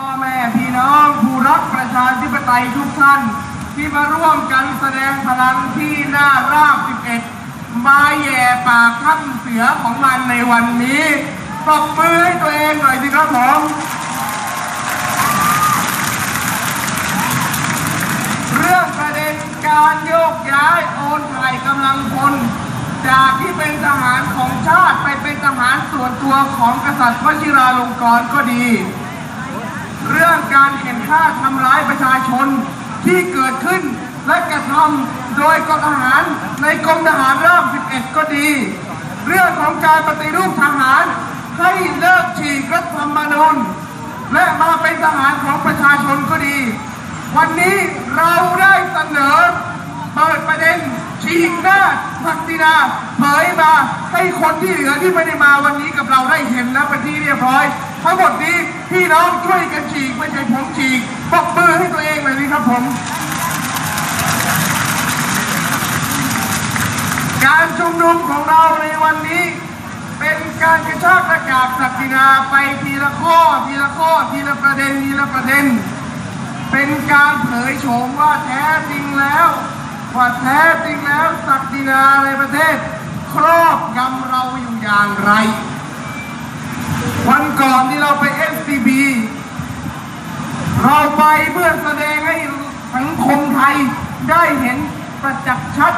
พ่อแม่พี่น้องผู้รักประชาธิปไตยทุกท่านที่มาร่วมกันแสดงพลังที่หน้าราบ11มาแย่ปากถ้ำเสือของมันในวันนี้ปรบมือให้ตัวเองหน่อยสิครับผมเรื่องประเด็นการโยกย้ายโอนถ่ายกำลังพลจากที่เป็นทหารของชาติไปเป็นทหารส่วนตัวของกษัตริย์วชิราลงกรณ์ก็ดีเรื่องการเห็นฆ่าทำร้ายประชาชนที่เกิดขึ้นและกระทำโดยกองทหารในกองทหารราบ11ก็ดีเรื่องของการปฏิรูปทหารให้เลิกฉีกรัฐธรรมนูญและมาเป็นทหารของประชาชนก็ดีวันนี้เราได้เสนอเปิดประเด็นฉีกหน้าศักดินาเผยมาให้คนที่เหลือที่ไม่ได้มาวันนี้กับเราได้เห็นนะเป็นที่เรียบร้อยทั้งหมดนี้พี่น้องช่วยกันฉีกไม่ใช่ผมฉีกปรบมือให้ตัวเองเลยนี่ครับผมการชุมนุมของเราในวันนี้เป็นการกระชากหน้ากากศักดินาไปทีละข้อทีละข้อทีละประเด็นทีละประเด็นเป็นการเผยโฉมว่าแท้จริงแล้วศักดินาในประเทศครอบงำเราอยู่อย่างไรวันก่อนที่เราไป SCB เราไปเพื่อแสดงให้สังคมไทยได้เห็นประจักษ์ชัด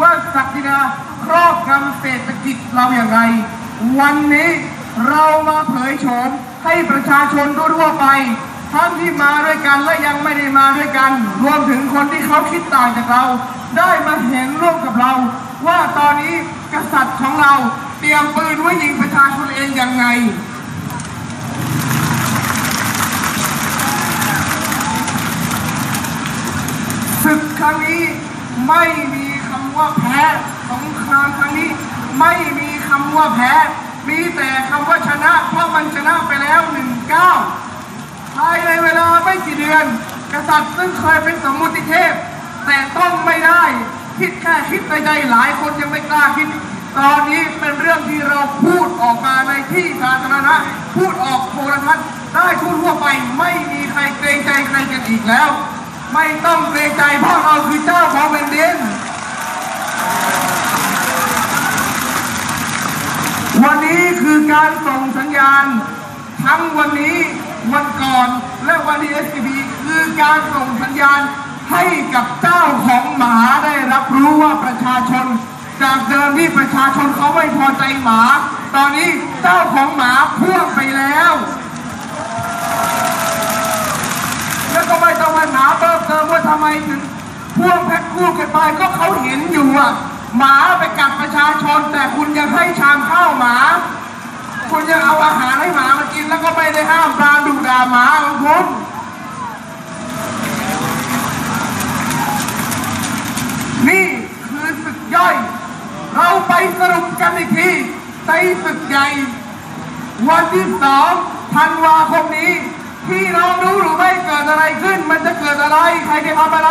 ว่าศักดินาครอบงำเศรษฐกิจเราอย่างไรวันนี้เรามาเผยโฉมให้ประชาชนทั่วไปท่านที่มาด้วยกันและยังไม่ได้มาด้วยกันรวมถึงคนที่เขาคิดต่างจากเราได้มาเห็นร่วมกับเราว่าตอนนี้กษัตริย์ของเราเตรียมปืนไว้ยิงประชาชนเองยังไงศึกครั้งนี้ไม่มีคำว่าแพ้สงครามครั้งนี้ไม่มีคำว่าแพ้มีแต่คำว่าชนะเพราะมันชนะไปแล้ว19ภายในเวลาไม่กี่เดือนกษัตริย์ซึ่งเคยเป็นสมมุติเทพแต่ต้องไม่ได้คิดแค่คิดในใจหลายคนยังไม่กล้าคิดตอนนี้เป็นเรื่องที่เราพูดออกมาในที่สาธารณะพูดออกโทรทัศน์ได้ทั่วไปไม่มีใครเกรงใจใครกันอีกแล้วไม่ต้องเกรงใจเพราะเราคือเจ้าของแผ่นดินวันนี้คือการส่งสัญญาณทั้งวันนี้วันก่อนและวันนี้ SCB คือการส่งสัญญาณให้กับเจ้าของหมาได้รับรู้ว่าประชาชนจากเดิมที่ประชาชนเขาไม่พอใจหมาตอนนี้เจ้าของหมาพ่วงไปแล้วแล้วก็ไม่ต้องมาหาเพิ่มเติมว่าทำไมถึงพ่วงแพ็คคู่กันไปก็เขาเห็นอยู่อะหมาไปกัดประชาชนแต่คุณยังให้ชามข้าวหมาคุณยังเอาอาหารให้หมามากินแล้วก็ไม่ได้ห้ามปรามดุด่าหมาของคุณนี่คือศึกย่อยเราไปสรุปกันอีกทีในศึกใหญ่วันที่2 ธันวาคมนี้พี่น้องรู้หรือไม่เกิดอะไรขึ้นมันจะเกิดอะไรใครจะทำอะไร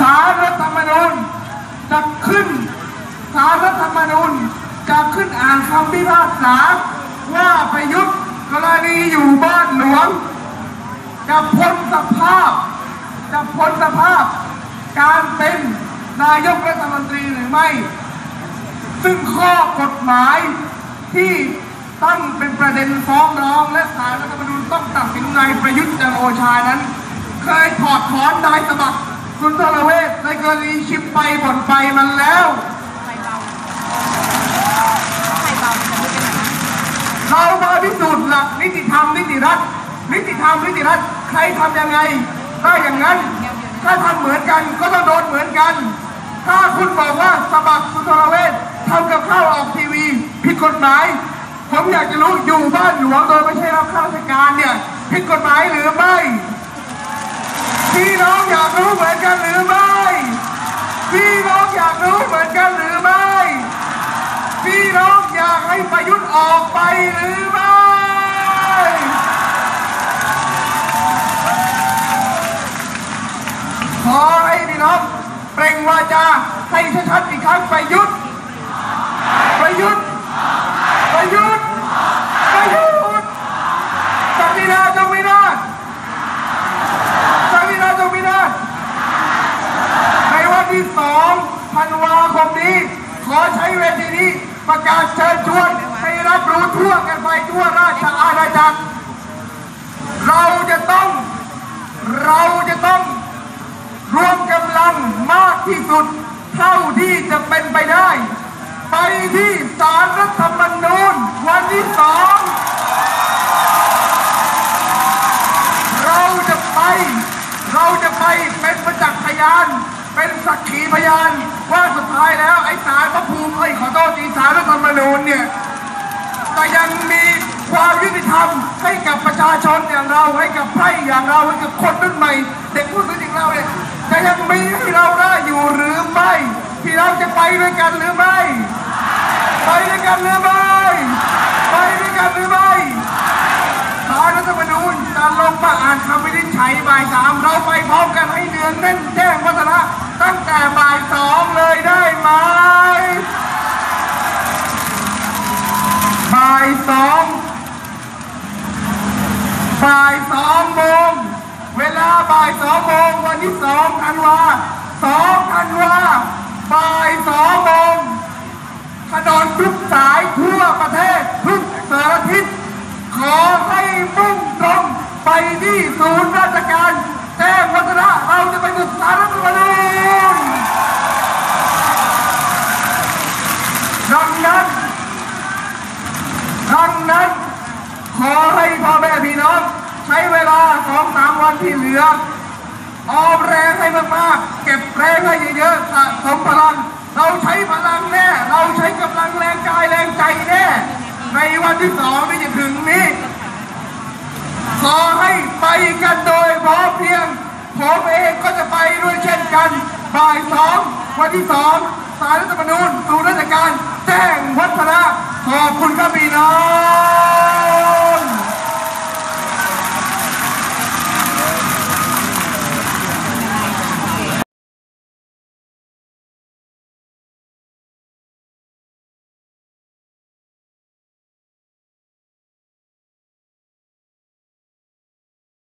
ศาลรัฐธรรมนูญจะขึ้นศาลรัฐธรรมนูญจะขึ้นอ่านคำพิพากษาว่าประยุทธ์กรณีอยู่บ้านหลวงจะพ้นสภาพการเป็นนายกรัฐมนตรีหรือไม่ซึ่งข้อกฎหมายที่ตั้งเป็นประเด็นฟ้องร้องและศาลรัฐธรรมนูญต้องตัดสินนายประยุทธ์จันทร์โอชานั้นเคยถอดถอนนายสมัครสุนทรเวชในกรณีชิปไปบ่นไปมันแล้วเรามาพิสูจน์หลักนิติธรรมนิติรัฐใครทำยังไงถ้าอย่างนั้นถ้าทำเหมือนกันก็ต้องโดนเหมือนกันถ้าคุณบอกว่าสมัครสุนทรเวชทำกับข้าวออกทีวีผิดกฎหมายผมอยากจะรู้อยู่บ้านหลวงโดยไม่ใช่รับข้าราชการเนี่ยผิดกฎหมายหรือไม่พี่น้องอยากรู้เหมือนกันหรือไม่พี่น้องอยากรู้เหมือนกันหรือไม่พี่น้องอยากให้ประยุทธ์ออกไปหรือไม่ขอให้พี่น้องเปล่งวาจาให้ชัดๆอีกครั้งประยุทธ์ประยุทธ์ ากเชิญชวนให้รับรู้ทั่วกันไปทั่วราชอาณาจักรเราจะต้องรวมกำลังมากที่สุดเท่าที่จะเป็นไปได้ไปที่ศาลรัฐธรรมนูญวันที่2เราจะไปเป็นประจักษ์พยานเป็นสักขีพยานว่าสุดท้ายแล้วไอ้ศาลพระภูมิขอโทษศาลรัฐธรรมนูญเนี่ยแต่ยังมีความยุติธรรมให้กับประชาชนอย่างเราให้กับไพร่อย่างเราให้กับคนรุ่นใหม่เด็กผู้สูงอายุเราเนี่ยจะยังมีให้เราได้อยู่หรือไม่ที่เราจะไปด้วยกันหรือไม่ไปด้วยกันหรือไม่ไปด้วยกันหรือไม่ศาลรัฐธรรมนูญจะลงมาอ่านคำวินิจฉัยบ่าย3เราไปพร้อมกันให้เนืองแน่นแจ้งวัฒนะตั้งแต่บ่าย2เลยได้ไหมบ่าย 2 โมงเวลาบ่าย 2 โมงวันที่2 ธันวาบ่าย 2 โมงถนนทุกสายทั่วประเทศทุกสารทิศขอให้มุ่งตรงไปที่ศูนย์ราชการแจ้งวัฒนะเราจะไปบุกศาลรัฐธรรมนูญดังนั้นขอให้พ่อแม่พี่น้องใช้เวลา 2-3 วันที่เหลือออมแรงให้มากๆเก็บแรงให้เยอะๆสะสมพลังเราใช้พลังแน่เราใช้กำลังแรงกายแรงใจแน่ในวันที่2ที่จะถึงนี้ขอให้ไปกันโดยพอเพียงผมเองก็จะไปด้วยเช่นกันบ่าย 2วันที่2ศาลรัฐธรรมนูญศูนย์ราชการแจ้งวัฒนะขอบคุณครับพี่น้อง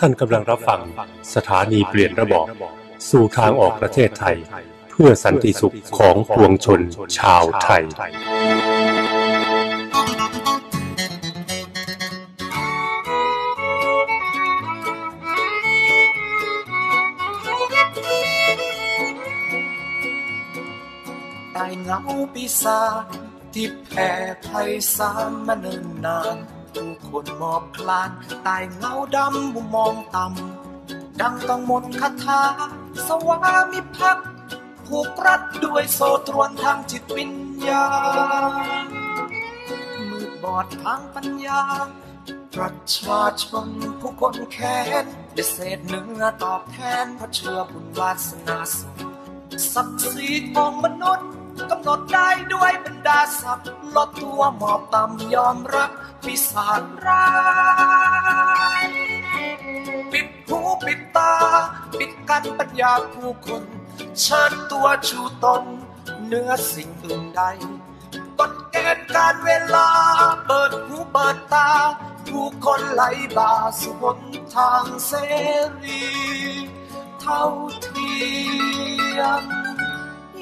ท่านกำลังรับฟังสถานีเปลี่ยนระบอบสู่ทางออกประเทศไทยเพื่อสันติสุขของปวงชนชาวไทยใต้เงาปีศาจที่แผ่ไพศาลมาเนิ่นนานผู้คนหมอบคลานใต้เงาดำมุมมองต่ำดังต้องมนต์คาถาสวามิภักดิ์ผูกรัดด้วยโซ่ตรวนทางจิตวิญญาณมืดบอดทางปัญญาประชาชนผู้คนแค้นได้เศษเนื้อตอบแทนเพราะเชื่อบุญวาสนาส่งศักดิ์ศรีของมนุษย์กำหนดได้ด้วยบรรดาศัพท์ลดตัวหมอบต่ำยอมรับปีศาจร้ายปิดหูปิดตาปิดกั้นปัญญาผู้คนเชิดตัวชูตนเหนือสิ่งอื่นใดกฎเกณฑ์การเวลาเปิดหูเปิดตาผู้คนไหลบ่าสู่หนทางเสรีเท่าเทียม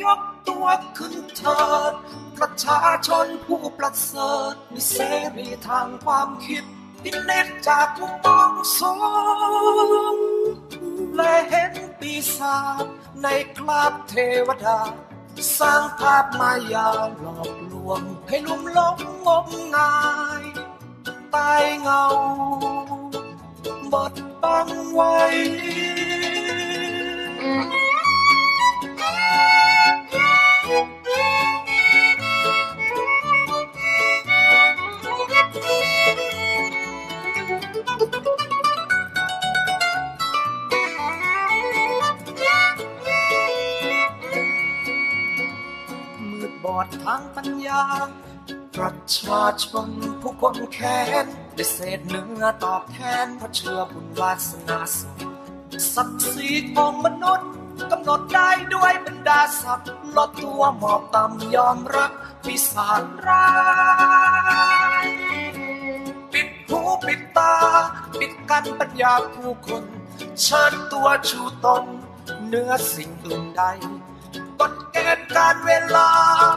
ยกตัวขึ้นเถิดประชาชนผู้ประเสริฐมีเสรีทางความคิดดิเนตจากผู้ต้องสงและเห็นปีศาจในคราบเทวดาสร้างภาพมายาหลอกลวงให้ลุ่มหลงงมงายใต้เงาบดบังไว้ อดทางปัญญาประชาชนผู้คนแค้นได้เศษเนื้อตอบแทนเพราะเชื่อบุญวาสนาสูงศักดิ์ศรีของมนุษย์กำหนดได้ด้วยบรรดาศักดิ์ลดตัวหมอบต่ำยอมรับปีศาจร้ายปิดหูปิดตาปิดกันปัญญาผู้คนเชิดตัวชูตนเนื้อสิ่งอื่นใดกฎเกณฑ์การเวลา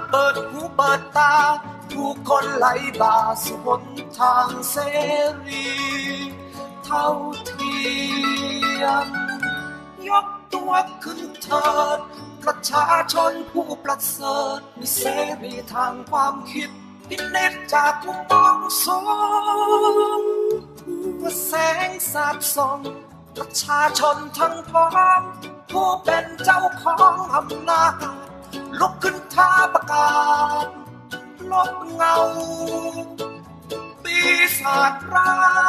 เปิดหูเปิดตาผู้คนไหลบ่าสู่หนทางเสรีเท่าเทียมยกตัวขึ้นเถิดประชาชนผู้ประเสริฐมีเสรีทางความคิดพิเนตจากมุมมองสูงว่าแสงสาบส่องประชาชนทั้งท้องผู้เป็นเจ้าของอำนาจลุกขึ้นท้าประกาศลบเงาปีศาจร้าย